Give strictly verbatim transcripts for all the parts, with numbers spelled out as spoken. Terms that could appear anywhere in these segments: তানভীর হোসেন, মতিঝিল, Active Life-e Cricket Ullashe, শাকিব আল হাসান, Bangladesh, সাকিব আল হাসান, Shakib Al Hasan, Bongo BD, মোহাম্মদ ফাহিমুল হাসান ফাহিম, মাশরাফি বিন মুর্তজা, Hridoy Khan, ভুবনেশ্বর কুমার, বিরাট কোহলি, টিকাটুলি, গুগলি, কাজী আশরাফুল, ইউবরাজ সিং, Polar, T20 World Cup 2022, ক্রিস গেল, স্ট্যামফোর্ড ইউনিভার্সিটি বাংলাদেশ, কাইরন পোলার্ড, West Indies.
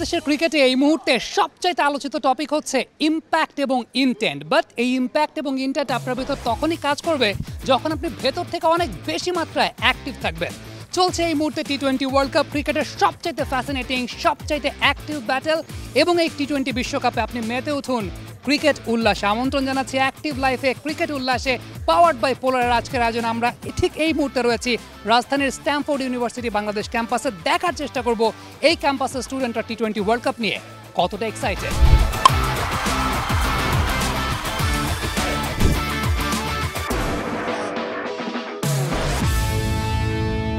বাংলাদেশের ক্রিকেটে এই মুহূর্তে সবচেয়ে আলোচিত টপিক হচ্ছে ইম্প্যাক্ট এবং ইনটেন্ট। বাট এই ইম্প্যাক্ট এবং ইনটেন্ট আপনার ভেতর তখনই কাজ করবে যখন আপনি ভেতর থেকে অনেক বেশি মাত্রায় অ্যাক্টিভ থাকবেন। চলছে এই মুহূর্তে টি টোয়েন্টি ওয়ার্ল্ড কাপ ক্রিকেটের সবচাইতে ফ্যাসিনেটিং, সবচাইতে অ্যাক্টিভ ব্যাটেল, এবং এই টি টোয়েন্টি বিশ্বকাপে আপনি মেতে উঠুন ক্রিকেট উল্লাসে। আমন্ত্রণ জানাচ্ছি অ্যাক্টিভ লাইফে ক্রিকেট উল্লাসে, পাওয়ার্ড বাই পোলারের আজকের আয়োজন। আমরা ঠিক এই মুহূর্তে রয়েছি রাজধানীর স্ট্যামফোর্ড ইউনিভার্সিটি বাংলাদেশ ক্যাম্পাসে। দেখার চেষ্টা করব এই ক্যাম্পাসের স্টুডেন্টরা টি টোয়েন্টি ওয়ার্ল্ড কাপ নিয়ে কতটা এক্সাইটেড।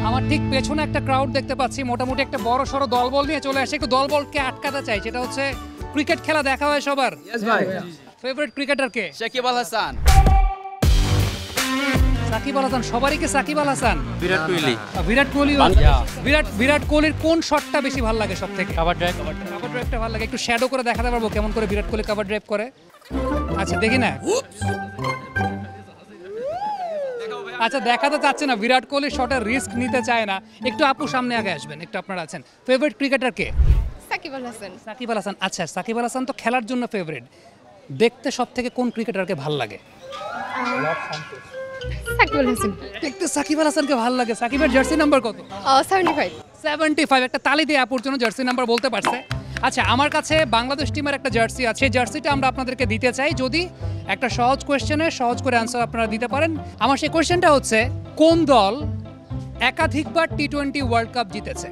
আমার ঠিক পেছনে একটা ক্রাউড দেখতে পাচ্ছি, মোটামুটি একটা বড় সড়ো দলবল নিয়ে চলে আসে। একটু দলবলকে আটকাতে চাই, সেটা হচ্ছে ক্রিকেট খেলা দেখা হয় সবার। यस ভাই, ফেভারিট ক্রিকেটার কে? শাকিব আল হাসান। শাকিব আল হাসান সবারই কি শাকিব আল হাসান? বিরাট কোহলি। বিরাট কোহলি বিরাট বিরাট কোহলির কোন শটটা বেশি ভালো লাগে সবথেকে? Cover drive. কভার ড্রাইভটা ভালো লাগে। একটু শ্যাডো করে দেখাতে পারবো কেমন করে বিরাট কোহলি কভার ড্রাইভ করে? আচ্ছা দেখি না, আচ্ছা দেখাতে চাচ্ছে না, বিরাট কোহলির শটের রিস্ক নিতে চায় না। একটু আপু সামনে আগে আসবেন, একটু আপনারা আছেন। ফেভারিট ক্রিকেটার কে? সাকিব আল হাসান। সাকিব আল হাসান। আচ্ছা সাকিব আল হাসান তো খেলার জন্য ফেভারিট, দেখতে সব থেকে কোন ক্রিকেটারকে ভাল লাগে? সাকিব আল হাসান। দেখতে সাকিব আল হাসানকে ভাল লাগে। সাকিবের জার্সি নাম্বার কত? Seventy five. একটা তালি দিয়ে আপুর জন্য জার্সি নাম্বার বলতে পারছে। আচ্ছা আমার কাছে বাংলাদেশ টিমের একটা জার্সি আছে, জার্সিটা আমরা আপনাদেরকে দিতে চাই যদি একটা সহজ কোয়েশ্চেনে সহজ করে অ্যান্সার আপনারা দিতে পারেন। আমার সেই কোয়েশ্চেনটা হচ্ছে, কোন দল একাধিকবার টি টোয়েন্টি ওয়ার্ল্ড কাপ জিতেছে?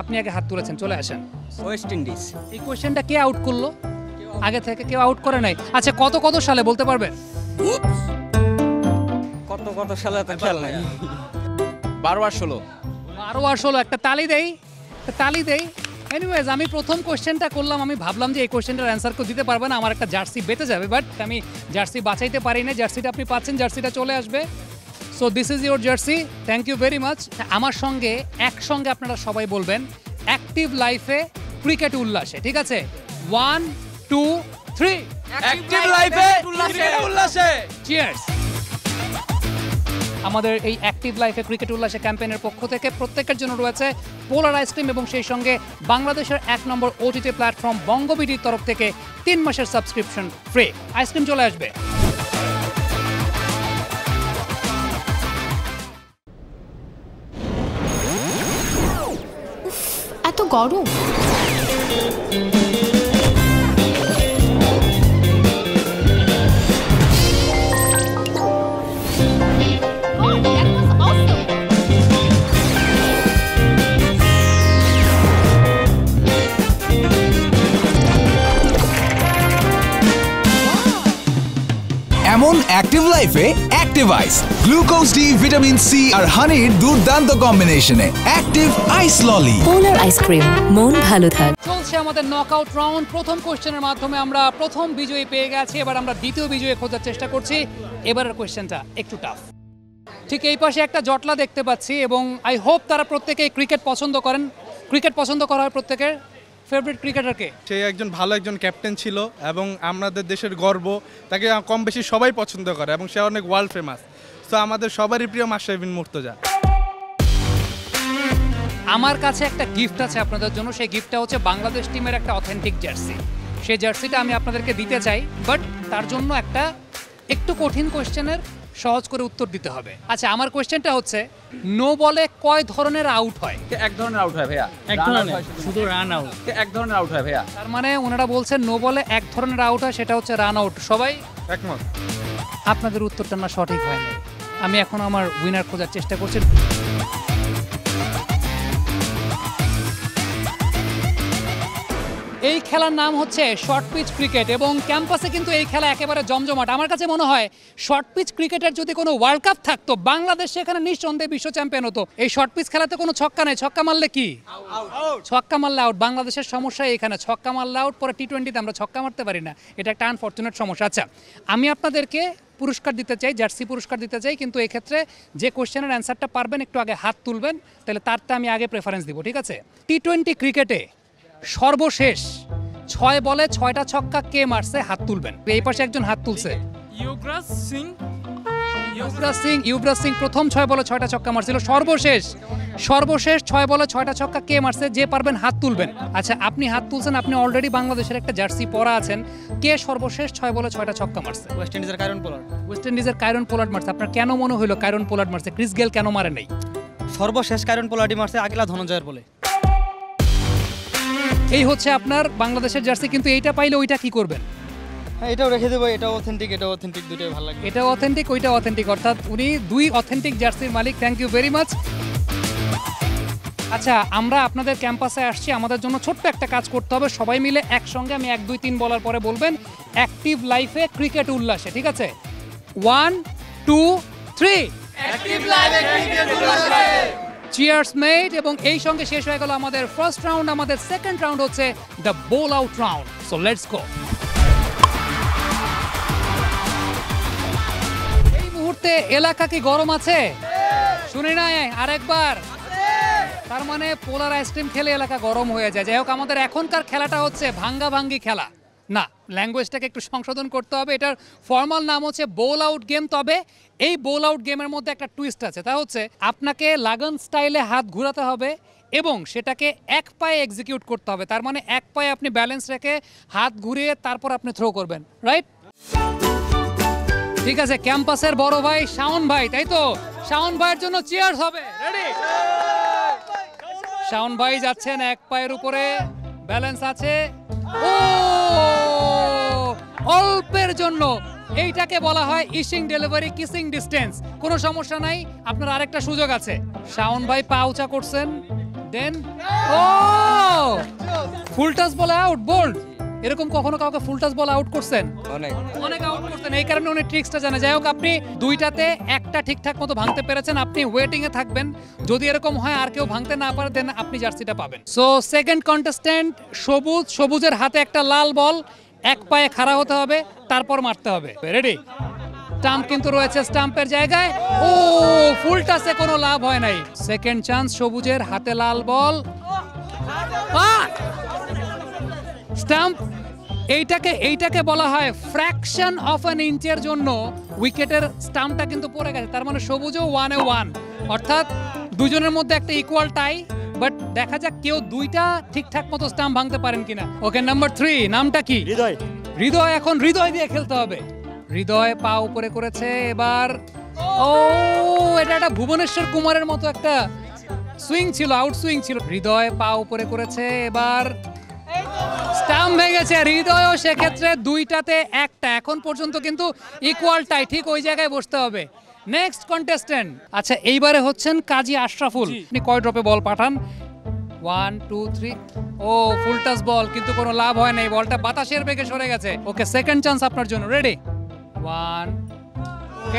আপনি আগে হাত তুলেছেন, চলে আসেন। West Indies. এই কোয়েশ্চেনটা কে আউট করলো? আগে থেকে কেউ আউট করে নাই। আচ্ছা কত কত সালে বলতে পারবেন? কত কত সালে তা খেয়াল নাই। বারো আর ষোলো। বারো আর ষোলো। একটা তালি দেই, একটা তালি দেই। এনিওয়েজ আমি প্রথম কোয়েশ্চেনটা করলাম, আমি ভাবলাম যে এই কোয়েশ্চেনটার অ্যান্সার কেউ দিতে পারবে না, আমার একটা জার্সি বেঁচে যাবে। বাট আমি জার্সি বাঁচাইতে পারি না। জার্সিটা আপনি পাচ্ছেন, জার্সিটা চলে আসবে। So this is your jersey, thank you very much. আমার সঙ্গে একসঙ্গে আপনারা সবাই বলবেন অ্যাক্টিভ লাইফে ক্রিকেট উল্লাসে, ঠিক আছে? ওয়ান টু থ্রি, অ্যাক্টিভ লাইফে ক্রিকেট উল্লাসে। চিয়ার্স। আমাদের এই অ্যাক্টিভ লাইফে ক্রিকেট উল্লাসে ক্যাম্পেইনের পক্ষ থেকে প্রত্যেকের জন্য রয়েছে পোলার আইসক্রিম, এবং সেই সঙ্গে বাংলাদেশের এক নম্বর ওটিটি প্ল্যাটফর্ম বঙ্গ বিডির তরফ থেকে তিন মাসের সাবস্ক্রিপশন ফ্রি। আইসক্রিম চলে আসবে। এত গরম। এমন অ্যাক্টিভ লাইফে active ice, glucose D, vitamin C আর হানির দুর্দান্ত কম্বিনেশনে অ্যাক্টিভ আইস ললি, পোলার আইসক্রিম, মন ভালো থাক। চলছে আমাদের নকআউট রাউন্ড। প্রথম কোশ্চেনের মাধ্যমে আমরা প্রথম বিজয়ী পেয়ে গেছি, এবার আমরা দ্বিতীয় বিজয়ী খোঁজার চেষ্টা করছি। এবারের কোশ্চেনটা একটু টাফ। ঠিক এই পাশে একটা জটলা দেখতে পাচ্ছি, এবং আই হোপ তারা প্রত্যেকেই ক্রিকেট পছন্দ করেন। ক্রিকেট পছন্দ করা হয় প্রত্যেকের। ফেভারিট ক্রিকেটার কে? সে একজন ভালো একজন ক্যাপ্টেন ছিল এবং আমাদের দেশের গর্ব, তাকে কম বেশি সবাই পছন্দ করে এবং সে অনেক ওয়ার্ল্ড ফেমাস। তো আমাদের সবারই প্রিয় মাশরাফি বিন মুর্তজা। আমার কাছে একটা গিফট আছে আপনাদের জন্য, সেই গিফটটা হচ্ছে বাংলাদেশ টিমের একটা অথেন্টিক জার্সি। সেই জার্সিটা আমি আপনাদেরকে দিতে চাই, বাট তার জন্য একটা একটু কঠিন কোয়েশ্চেনের সহজ করে উত্তর দিতে হবে। আচ্ছা আমার কোয়েশ্চেনটা হচ্ছে, নো বলে কয় ধরনের আউট হয়? এক ধরনের আউট হয় ভাইয়া, এক ধরনের, শুধু রান আউট। এক ধরনের আউট হয় ভাইয়া। তার মানে ওনারা বলছেন নো বলে এক ধরনের আউট হয়, সেটা হচ্ছে রান আউট। সবাই একমত? আপনাদের উত্তরটা না সঠিক হয়নি। আমি এখন আমার উইনার খোঁজার চেষ্টা করছি। এই খেলার নাম হচ্ছে শর্ট পিচ ক্রিকেট, এবং ক্যাম্পাসে কিন্তু এই খেলা একেবারে জমজমাট। আমার কাছে মনে হয় শর্ট পিচ ক্রিকেটের যদি কোনো ওয়ার্ল্ড কাপ থাকতো বাংলাদেশ সেখানে নিঃসন্দেহে বিশ্ব চ্যাম্পিয়ন হতো। এই শর্ট পিচ খেলাতে কোনো ছক্কা নেই, ছক্কা মারলে কি? ছক্কা মারলে আউট। বাংলাদেশের সমস্যা এখানে, ছক্কা মারলে আউট। পরে টি টোয়েন্টিতে আমরা ছক্কা মারতে পারি না, এটা একটা আনফর্চুনেট সমস্যা। আচ্ছা আমি আপনাদেরকে পুরস্কার দিতে চাই, জার্সি পুরস্কার দিতে চাই, কিন্তু এক্ষেত্রে যে কোয়েশ্চেনের অ্যান্সারটা পারবেন একটু আগে হাত তুলবেন, তাহলে তারটা আমি আগে প্রেফারেন্স দিব, ঠিক আছে? টি টোয়েন্টি ক্রিকেটে সর্বশেষ ছয় বলে ছয়টা ছক্কা কে মারছে? হাত তুলবেন। এই পাশে একজন হাত তুলছে, ইউগরাজ সিং। ইউবরাজ সিং ইউবরাজ সিং প্রথম ছয় বলে ছয়টা ছক্কা মারছিল, সর্বশেষ সর্বশেষ ছয় বলে ছয়টা ছক্কা কে মারছে? যে পারবেন হাত তুলবেন। আচ্ছা, আপনি হাত তুলছেন, আপনি অলরেডি বাংলাদেশের একটা জার্সি পরা আছেন। কে সর্বশেষ ছয় বলে ছয়টা ছক্কা মারছে? ওয়েস্ট ইন্ডিজের কাইরন পোলার্ড ওয়েস্ট ইন্ডিজের কাইরন পোলার্ড মারছে। আপনার কেন মনে হলো কাইরন পোলার্ড মারছে? ক্রিস গেল কেন মারে নাই? সর্বশেষ কাইরন পোলার্ডই মারছে, আগলা ধনঞ্জয়ের বলে। এই হচ্ছে আপনার বাংলাদেশের জার্সি, কিন্তু এইটা পাইলে ওইটা কি করবেন? এটাও রেখে দেবো, এটা অথেন্টিক, এটা অথেন্টিক, দুটোই ভালো লাগে। এটা অথেন্টিক, ওইটা অথেন্টিক, অর্থাৎ উনি দুই অথেন্টিক জার্সির মালিক। Thank you very much. আচ্ছা, আমরা আপনাদের ক্যাম্পাসে আসছি, আমাদের জন্য ছোট্ট একটা কাজ করতে হবে সবাই মিলে একসঙ্গে। আমি এক দুই তিন বলার পরে বলবেন অ্যাক্টিভ লাইফে ক্রিকেট উল্লাসে, ঠিক আছে? ওয়ান টু থ্রি, অ্যাক্টিভ লাইফে ক্রিকেট উল্লাসে, চিয়ার্স মেট। এবং এই সঙ্গে শেষ হয়ে গেল আমাদের ফার্স্ট রাউন্ড। আমাদের সেকেন্ড রাউন্ড হচ্ছে the bowl out round, so let's go. এলাকা কি গরম আছে? শুনি না আরেকবার। তার মানে পোলার আইসক্রিম খেলে এলাকা গরম হয়ে যায়। যাই হোক, আমাদের এখনকার খেলাটা হচ্ছে ভাঙ্গা ভাঙ্গি খেলা না, ল্যাঙ্গুয়েজটাকে একটু সংশোধন করতে হবে। এটার ফর্মাল নাম হচ্ছে বোল আউট গেম। তবে এই বোল আউট গেমের মধ্যে একটা টুইস্ট আছে, তা হচ্ছে আপনাকে লাগান স্টাইলে হাত ঘুরাতে হবে এবং সেটাকে এক পায়ে এক্সিকিউট করতে হবে। তার মানে এক পায়ে আপনি ব্যালেন্স রেখে হাত ঘুরিয়ে তারপর আপনি থ্রো করবেন, রাইট? ঠিক আছে, ক্যাম্পাসের বড় ভাই শাওন ভাই, তাই তো? শাওন ভাইয়ের জন্য চিয়ার্স হবে। রেডি? শাওন ভাই যাচ্ছেন, এক পায়ের উপরে ব্যালেন্স আছে। ও, অল্পের জন্য। এইটাকে বলা হয় ইশিং ডেলিভারি, কিসিং ডিস্টেন্স। কোনো সমস্যা নাই, আপনার আরেকটা সুযোগ আছে। শাওন ভাই পা উঁচা করছেন, দেন ও ফুল টাচ বলে আউট। বোল্ড। এরকম কখনো কাউকে ফুল টাচ বল আউট করছেন? অনেক অনেক আউট করছেন। এই কারণে উনি ট্রিক্সটা জানে। যাই হোক, আপনি দুইটাতে একটা ঠিকঠাক মতো ভাঙতে পেরেছেন। আপনি ওয়েটিংয়ে থাকবেন, যদি এরকম হয় আর কেউ ভাঙতে না পারে দেন আপনি জার্সিটা পাবেন। সো সেকেন্ড কন্টেস্ট্যান্ট সবুজ, সবুজের হাতে একটা লাল বল, এক পায়ে খাড়া হতে হবে তারপর মারতে হবে। রেডি? স্টাম্প কিন্তু রয়েছে, স্টাম্পের জায়গায়। ও, ফুল টাচে কোনো লাভ হয় নাই। সেকেন্ড চান্স, সবুজের হাতে লাল বল, স্টাম্প। এইটাকে এইটাকে বলা হয় ফ্র্যাকশন অফ অ্যান ইঞ্চের জন্য উইকেটের স্টাম্পটা কিন্তু পড়ে গেছে। তার মানে সবুজও ওয়ানে ওয়ান, অর্থাৎ দুজনের মধ্যে একটা ইকুয়াল টাই। বাট দেখা যাক কেউ দুইটা ঠিকঠাক মতো স্টাম্প ভাঙতে পারেন কিনা। ওকে, নাম্বার থ্রি, নামটা কি? হৃদয়। হৃদয় এখন হৃদয় দিয়ে খেলতে হবে। হৃদয় পা উপরে করেছে এবার। ও, এটা একটা ভুবনেশ্বর কুমারের মতো একটা সুইং ছিল, আউট সুইং ছিল। হৃদয় পা উপরে করেছে এবার, স্টাম্প ভেঙেছে। হৃদয় সেক্ষেত্রে দুইটাতে একটা। এখন পর্যন্ত কিন্তু ইকুয়ালটাই, ঠিক ওই জায়গায় বসতে হবে। নেক্সট কন্টেস্টেন্ট, আচ্ছা এইবারে হচ্ছেন কাজী আশরাফুল। আপনি কয় ড্রপে বল পাঠান? One two three. ও, ফুল টাচ বল, কিন্তু কোনো লাভ হয় নাই, বলটা বাতাসের বেগে সরে গেছে। ওকে, সেকেন্ড চান্স আপনার জন্য। রেডি? ওয়ান।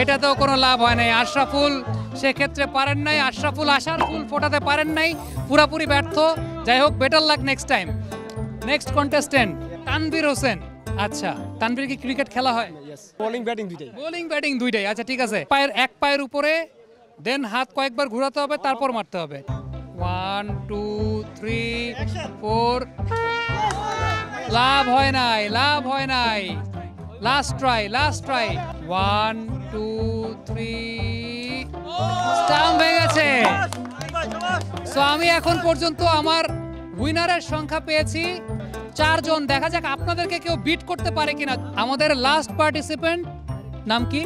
এটাতেও কোনো লাভ হয় নাই, আশরাফুল সেক্ষেত্রে পারেন নাই। আশরাফুল আশার ফুল ফোটাতে পারেন নাই, পুরাপুরি ব্যর্থ। যাই হোক, better luck next time. Next contestant তানভীর হোসেন। আচ্ছা, তানভীর কি ক্রিকেট খেলা হয়? বোলিং ব্যাটিং দুইটাই। বোলিং ব্যাটিং দুইটাই। আচ্ছা ঠিক আছে, পায়ের এক পায়ের উপরে, দেন হাত কয়েকবার ঘোরাতে হবে তারপর মারতে হবে। One two three four. লাভ হয় নাই, লাভ হয় নাই। Last try, last try. One two three, stump ভেঙেছে। সো আমি এখন পর্যন্ত আমার উইনারের সংখ্যা পেয়েছি চারজন। দেখা যাক আপনাদেরকে কেউ বিট করতে পারে কিনা। আমাদের লাস্ট পার্টিসিপেন্ট নাম কি?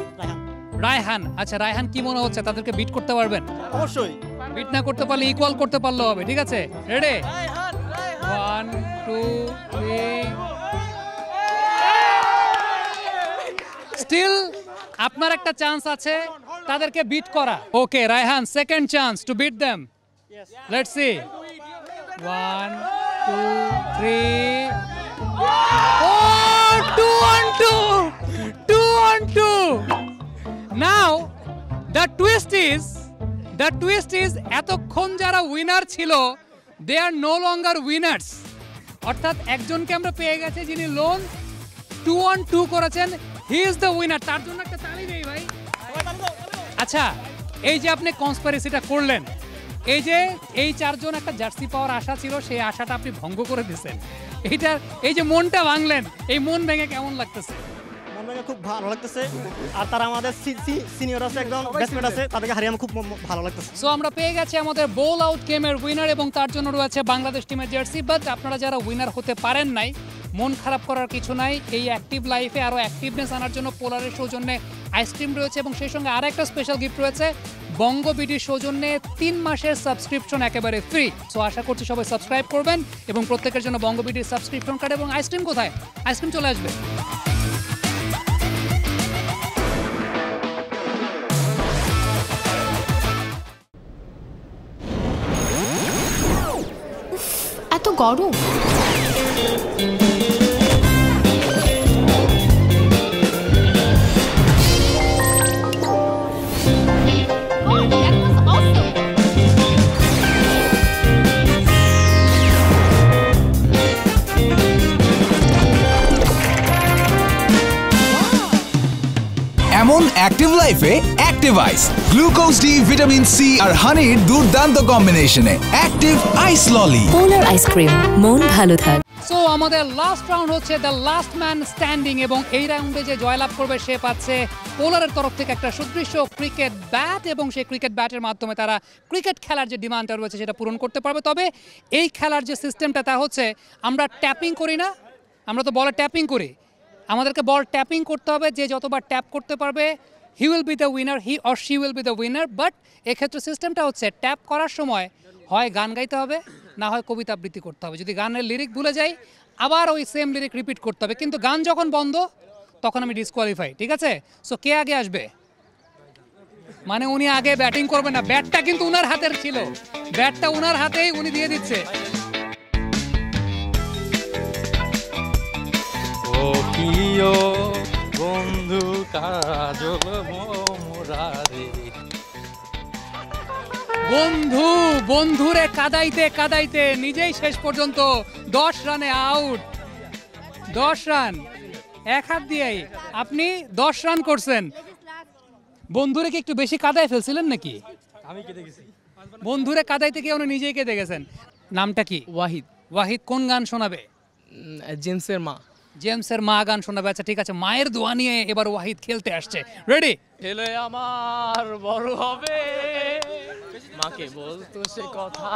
রায়হান। আচ্ছা রায়হান, কি মনে হচ্ছে তাদেরকে বিট করতে পারবেন? অবশ্যই। বিট না করতে পারলে ইকুয়াল করতে পারলে হবে, ঠিক আছে? Ready? One two three. Still আপনার একটা চান্স আছে তাদেরকে বিট করা। Okay Raihan, second chance to beat them. Let's see. One, two, three. Oh, two on two, two on two. Now, the twist is, the twist is, এতক্ষণ যারা winner ছিল, they are no longer winners. অর্থাৎ একজনকে আমরা পেয়ে গেছি যিনি lone two on two করেছেন, he is the winner. তার জন্য একটা তালি দেই ভাই। আচ্ছা, এই যে আপনি কনস্পিরেসিটা করলেন, এই যে এই চারজন একটা জার্সি পাওয়ার আশা ছিল, সেই আশাটা আপনি ভঙ্গ করে দিয়েছেন। এইটার এই যে মনটা ভাঙলেন, এই মন ভেঙে কেমন লাগতেছে? মনে খুব ভালো লাগতেছে আর তারা আমাদের সিনিয়র আছে একদম ব্যাটসম্যান আছে তাদেরকে হারিয়ে আমার খুব ভালো লাগতেছে সো আমরা পেয়ে গেছি আমাদের বোল আউট গেমের উইনার এবং তার জন্য রয়েছে বাংলাদেশ টিমের জার্সি বাট আপনারা যারা উইনার হতে পারেন নাই মন খারাপ করার কিছু নাই এই অ্যাক্টিভ লাইফে আরো অ্যাক্টিভনেস আনার জন্য পোলারের সৌজন্যে আইসক্রিম রয়েছে এবং সেই সঙ্গে আরেকটা স্পেশাল গিফট রয়েছে Bongo BD সৌজন্যে তিন মাসের সাবস্ক্রিপশন একেবারে ফ্রি সো আশা করছি সবাই সাবস্ক্রাইব করবেন এবং প্রত্যেকের জন্য Bongo BD সাবস্ক্রিপশন কার্ড এবং আইসক্রিম কোথায় আইসক্রিম চলে আসবে এত গরম Amon Active Life e Active Ice Glucose D, Vitamin C और honey दूरदांत combination है Active Ice Lolly Polar Ice Cream मोन भालो था। So हमारे last round होते the last man standing एवं ए round में जो जॉयलाप करवे शेप आते Polar के तरफ से एक तरह शुद्धिशो cricket bat एवं शे cricket batter माध्यम में तारा cricket खेलार जो demand तरवे जो इधर पूर्ण करते पावे तो अबे एक खेलार जो system टा होते हमरा tapping कोरी ना हमरा तो ball tapping कोरी আমাদেরকে বল ট্যাপিং করতে হবে যে যতবার ট্যাপ করতে পারবে he will be the winner he or she will be the winner but এই ক্ষেত্রে সিস্টেমটা হচ্ছে ট্যাপ করার সময় হয় গান গাইতে হবে না হয় কবিতা আবৃত্তি করতে হবে যদি গানের লিরিক ভুলে যাই আবার ওই সেম লিরিক রিপিট করতে হবে কিন্তু গান যখন বন্ধ তখন আমি ডিসকোয়ালিফাই ঠিক আছে সো কে আগে আসবে মানে উনি আগে ব্যাটিং করবে না ব্যাটটা কিন্তু ওনার হাতের ছিল ব্যাটটা ওনার হাতেই উনি দিয়ে দিচ্ছে কিও বন্ধু কাজল মোরারে বন্ধু বন্ধুরে কাদাইতে কাদাইতে নিজেই শেষ পর্যন্ত দশ রানে আউট দশ রান এক হাত দিয়েই আপনি দশ রান করছেন বন্ধুরে কি একটু বেশি কাদায় ফেলছিলেন নাকি আমি কেটে গেছি বন্ধুরে কাদাইতে গিয়ে উনি নিজেই কেটে গেছেন নামটা কি ওয়াহিদ ওয়াহিদ কোন গান শোনাবে জেমসের মা জেমসের মা গান শোনাবে আচ্ছা ঠিক আছে মায়ের দোয়া নিয়ে এবার ওয়াহিদ খেলতে আসছে রেডি খেলে আমার বড় হবে মাকে বলতো সে কথা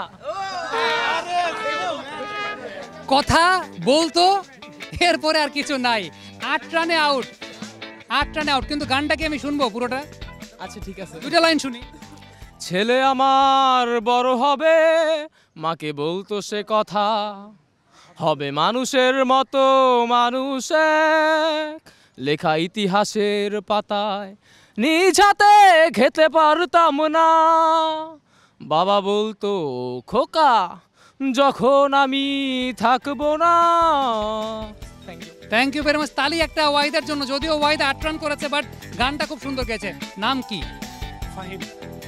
কথা বলতো এরপরে আর কিছু নাই আট রানে আউট আট রানে আউট কিন্তু গানটা কি আমি শুনবো পুরোটা আচ্ছা ঠিক আছে দুটো লাইন শুনি ছেলে আমার বড় হবে মাকে বলতো সে কথা হবে মানুষের মতো মানুষ লেখা ইতিহাসের পাতায় নিজ হাতে খেতে পারতাম না বাবা বলতো খোকা যখন আমি থাকবো না থ্যাংক ইউ ভেরি মাচ তালি একটা ওয়াহিদের জন্য যদিও ওয়াহিদ আট রান করেছে বাট গানটা খুব সুন্দর গেছে নাম কি ফাহিম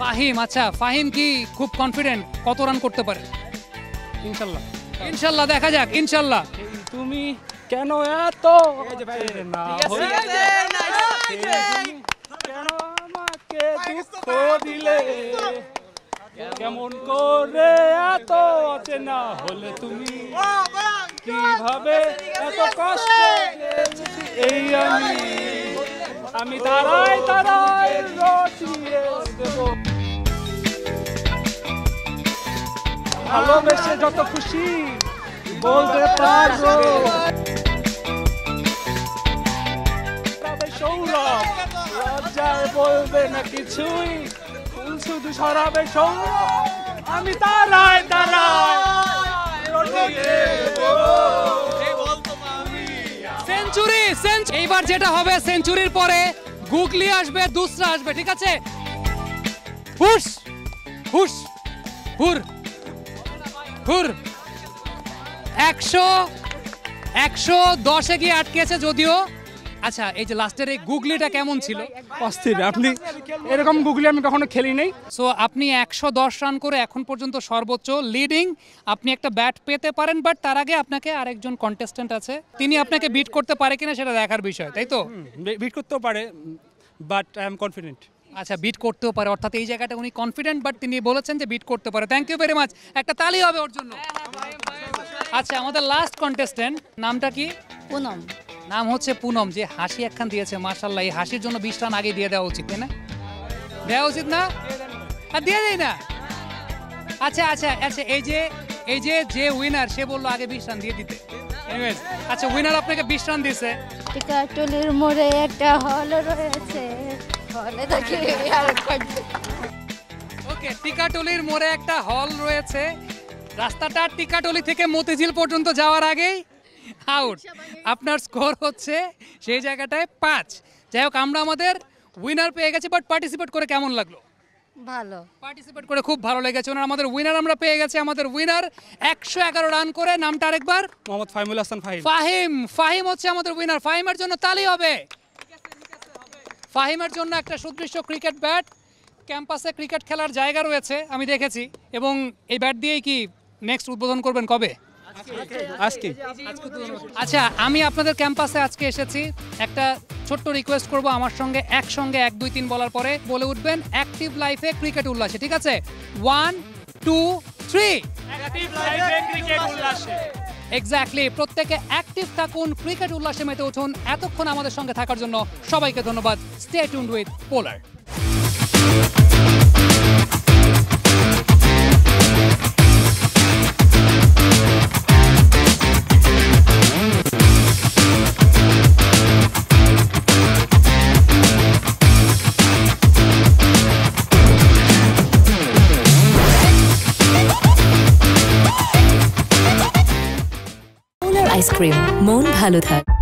ফাহিম আচ্ছা ফাহিম কি খুব কনফিডেন্ট কত রান করতে পারে ইনশাআল্লাহ ইনশাআল্লাহ দেখা যাক ইনশাআল্লাহ তুমি কেন এত না কেন আমাকে দুঃখ দিলে কেমন করে এত অচেনা হলে তুমি কিভাবে এত কষ্ট এই আমি আমি দাঁড়াই দাঁড়াই রটিয়ে দেব ভালোবেসে যত খুশি বলতে পারো তবে সৌরভ লজ্জায় বলবে না কিছুই ফুল শুধু সরাবে সৌরভ আমি তারায় তারায় সেঞ্চুরি এইবার যেটা হবে সেঞ্চুরির পরে গুগলি আসবে দুসরা আসবে ঠিক আছে হুশ হুশ হুর হুর একশো দশে গিয়ে আটকেছে যদিও আচ্ছা এই যে লাস্টের এই গুগলিটা কেমন ছিল অস্থির আপনি এরকম গুগলি আমি কখনো খেলি নাই সো আপনি একশো দশ রান করে এখন পর্যন্ত সর্বোচ্চ লিডিং আপনি একটা ব্যাট পেতে পারেন বাট তার আগে আপনাকে আরেকজন কন্টেস্ট্যান্ট আছে তিনি আপনাকে বিট করতে পারে কিনা সেটা দেখার বিষয় তাই তো বিট করতেও পারে বাট আই এম কনফিডেন্ট আচ্ছা বিট করতেও পারে অর্থাৎ এই জায়গাটা উনি কনফিডেন্ট বাট তিনি বলেছেন যে বিট করতে পারে থ্যাংক ইউ ভেরি মাচ একটা তালি হবে ওর জন্য আচ্ছা আমাদের লাস্ট কন্টেস্ট্যান্ট নামটা কি পুনম নাম হচ্ছে পুনম, যে হাসি একখান দিয়েছে মার্শাল্লাহ, এই হাসির জন্য বিশ রান আগে দিয়ে দেওয়া উচিত, তাই না? দেওয়া উচিত না? আর দিয়ে দেয় না। আচ্ছা আচ্ছা আচ্ছা, এই যে এই যে যে উইনার সে বললো আগে বিশ রান দিয়ে দিতে। আচ্ছা, উইনার আপনাকে বিশ রান দিয়েছে। টিকাটুলির মোড়ে একটা হল রয়েছে, হলে তাকে আর করতে। ওকে, টিকাটুলির মোড়ে একটা হল রয়েছে, রাস্তাটা টিকাটুলি থেকে মতিঝিল পর্যন্ত যাওয়ার আগেই আউট। আপনার স্কোর হচ্ছে সেই জায়গাটায় পাঁচ। যাই হোক, আমরা আমাদের উইনার পেয়ে গেছি, বাট পার্টিসিপেট করে কেমন লাগলো? ভালো, পার্টিসিপেট করে খুব ভালো লেগেছে। ওনার আমাদের উইনার আমরা পেয়ে গেছি। আমাদের উইনার একশো এগারো রান করে, নামটা আরেকবার, মোহাম্মদ ফাহিমুল হাসান ফাহিম। ফাহিম ফাহিম হচ্ছে আমাদের উইনার। ফাহিমের জন্য তালি হবে। ফাহিমের জন্য একটা সুদৃশ্য ক্রিকেট ব্যাট, ক্যাম্পাসে ক্রিকেট খেলার জায়গা রয়েছে আমি দেখেছি, এবং এই ব্যাট দিয়েই কি নেক্সট উদ্বোধন করবেন? কবে? আজকে। আচ্ছা, আমি আপনাদের ক্যাম্পাসে আজকে এসেছি, একটা ছোট্ট রিকোয়েস্ট করব, আমার সঙ্গে একসঙ্গে এক দুই তিন বলার পরে বলে উঠবেন অ্যাক্টিভ লাইফে ক্রিকেট উল্লাসে, ঠিক আছে? ওয়ান টু থ্রি, অ্যাক্টিভ লাইফে ক্রিকেট উল্লাসে। এক্স্যাক্টলি, প্রত্যেকে অ্যাক্টিভ থাকুন, ক্রিকেট উল্লাসে মেতে উঠুন। এতক্ষণ আমাদের সঙ্গে থাকার জন্য সবাইকে ধন্যবাদ। Stay tuned with Polar. Ice cream মন ভালো থাক।